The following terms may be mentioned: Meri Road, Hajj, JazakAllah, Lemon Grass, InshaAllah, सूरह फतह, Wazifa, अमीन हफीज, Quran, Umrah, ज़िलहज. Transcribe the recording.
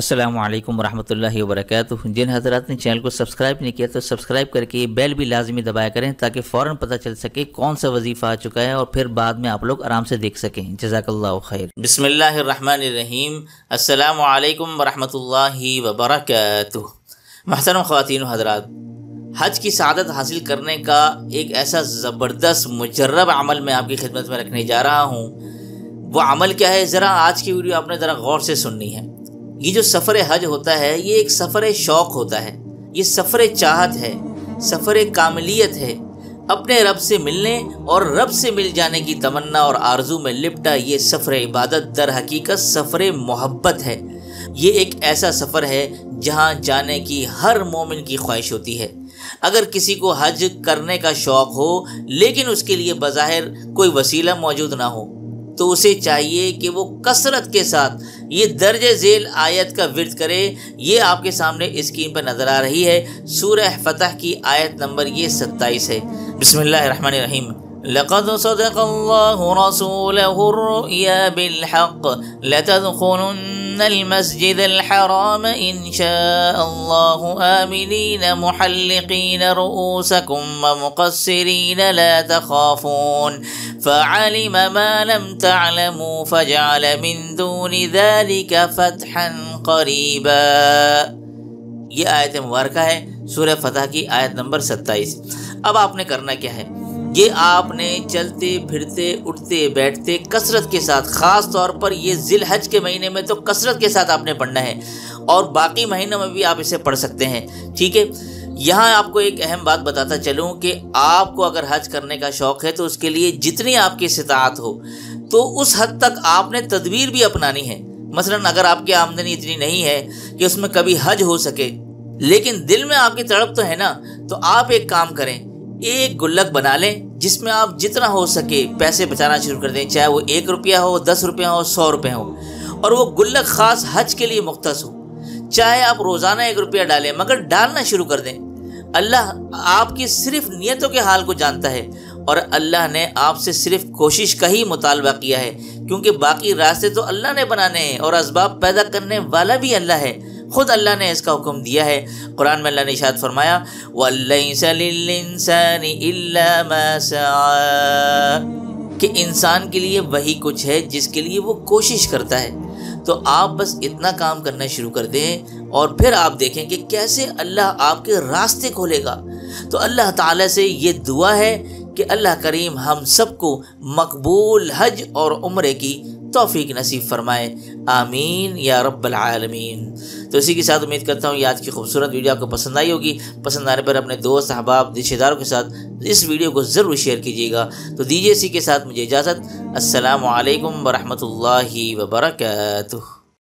अस्सलामुअलैकुम वरहमतुल्लाहि वबरकातुहु। जिन हजरात ने चैनल को सब्सक्राइब नहीं किया तो सब्सक्राइब करके ये बेल भी लाजमी दबाया करें ताकि फ़ौरन पता चल सके कौन सा वजीफ़ा आ चुका है और फिर बाद में आप लोग आराम से देख सकें। जज़ाकल्लाहु खैर। बिस्मिल्लाहिर्रहमानिर्रहीम। अस्सलामुअलैकुम वरहमतुल्लाहि वबरकातुहु। महतरम ख़वातीन हजरात, हज की सआदत हासिल करने का एक ऐसा ज़बरदस्त मुजर्रब अमल मैं आपकी खिदमत में रखने जा रहा हूँ। वो अमल क्या है, ज़रा आज की वीडियो आपने ज़रा गौर से सुननी है। ये जो सफ़र हज होता है ये एक सफ़र शौक़ होता है, ये सफ़र चाहत है, सफ़र कामलियत है। अपने रब से मिलने और रब से मिल जाने की तमन्ना और आरज़ू में लिपटा ये सफ़र इबादत दर हकीकत सफ़र मोहब्बत है। ये एक ऐसा सफ़र है जहाँ जाने की हर मोमिन की ख्वाहिश होती है। अगर किसी को हज करने का शौक़ हो लेकिन उसके लिए बज़ाहिर कोई वसीला मौजूद ना हो तो उसे चाहिए कि वो कसरत के साथ ये दर्जे झेल आयत का विर्द करे। ये आपके सामने स्क्रीन पर नज़र आ रही है, सूरह फतह की आयत नंबर ये 27 है। बिस्मिल्लाहिर्रहमानिर्रहीम। लक़द सदक़ल्लाहु रसूलहु रुया बिलहक़ लतदख़ुलुन्नल मस्जिदल हराम इंशाअल्लाहु आमिनीन मुहल्लिक़ीन रुऊसकुम व मुक़स्सिरीन ला तख़ाफ़ून फ़अलिम मा लम तअलमू फ़जअल मिन दूनि ज़ालिक फ़तहन क़रीबा। ये आयत मुबारक है सूरह फतह की आयत नंबर 27। अब आपने करना क्या है, ये आपने चलते फिरते उठते बैठते कसरत के साथ, ख़ास तौर पर ये ज़िलहज के महीने में तो कसरत के साथ आपने पढ़ना है और बाकी महीनों में भी आप इसे पढ़ सकते हैं। ठीक है, यहाँ आपको एक अहम बात बताता चलूँ कि आपको अगर हज करने का शौक़ है तो उसके लिए जितनी आपकी इस्ताअत हो तो उस हद तक आपने तदबीर भी अपनानी है। मसलन अगर आपकी आमदनी इतनी नहीं है कि उसमें कभी हज हो सके लेकिन दिल में आपकी तड़प तो है ना, तो आप एक काम करें, एक गुल्लक बना लें जिसमें आप जितना हो सके पैसे बचाना शुरू कर दें, चाहे वो 1 रुपया हो, 10 रुपया हो, 100 रुपये हो, और वो गुल्लक ख़ास हज के लिए मुख्तस हो। चाहे आप रोज़ाना 1 रुपया डालें मगर डालना शुरू कर दें। अल्लाह आपकी सिर्फ नियतों के हाल को जानता है और अल्लाह ने आपसे सिर्फ कोशिश का ही मुतालबा किया है, क्योंकि बाकी रास्ते तो अल्लाह ने बनाने हैं और असबाब पैदा करने वाला भी अल्लाह है। खुद अल्लाह ने इसका हुक्म दिया है। कुरान में अल्लाह ने इरशाद फरमाया, वलैसा लिलिंसानी इल्ला मा सआ, कि इंसान के लिए वही कुछ है जिसके लिए वो कोशिश करता है। तो आप बस इतना काम करना शुरू कर दें और फिर आप देखें कि कैसे अल्लाह आपके रास्ते खोलेगा। तो अल्लाह ताला से ये दुआ है कि अल्लाह करीम हम सबको मकबूल हज और उम्रे की तौफीक नसीब फरमाए। आमीन या रब्बल आलमीन। तो इसी के साथ उम्मीद करता हूँ ये आज की खूबसूरत वीडियो आपको पसंद आई होगी। पसंद आने पर अपने दोस्त अहबाब रिश्तेदारों के साथ इस वीडियो को ज़रूर शेयर कीजिएगा। तो दीजिए इसी के साथ मुझे इजाज़त। अस्सलामु अलैकुम वरहमतुल्लाहि वबरकातुहू।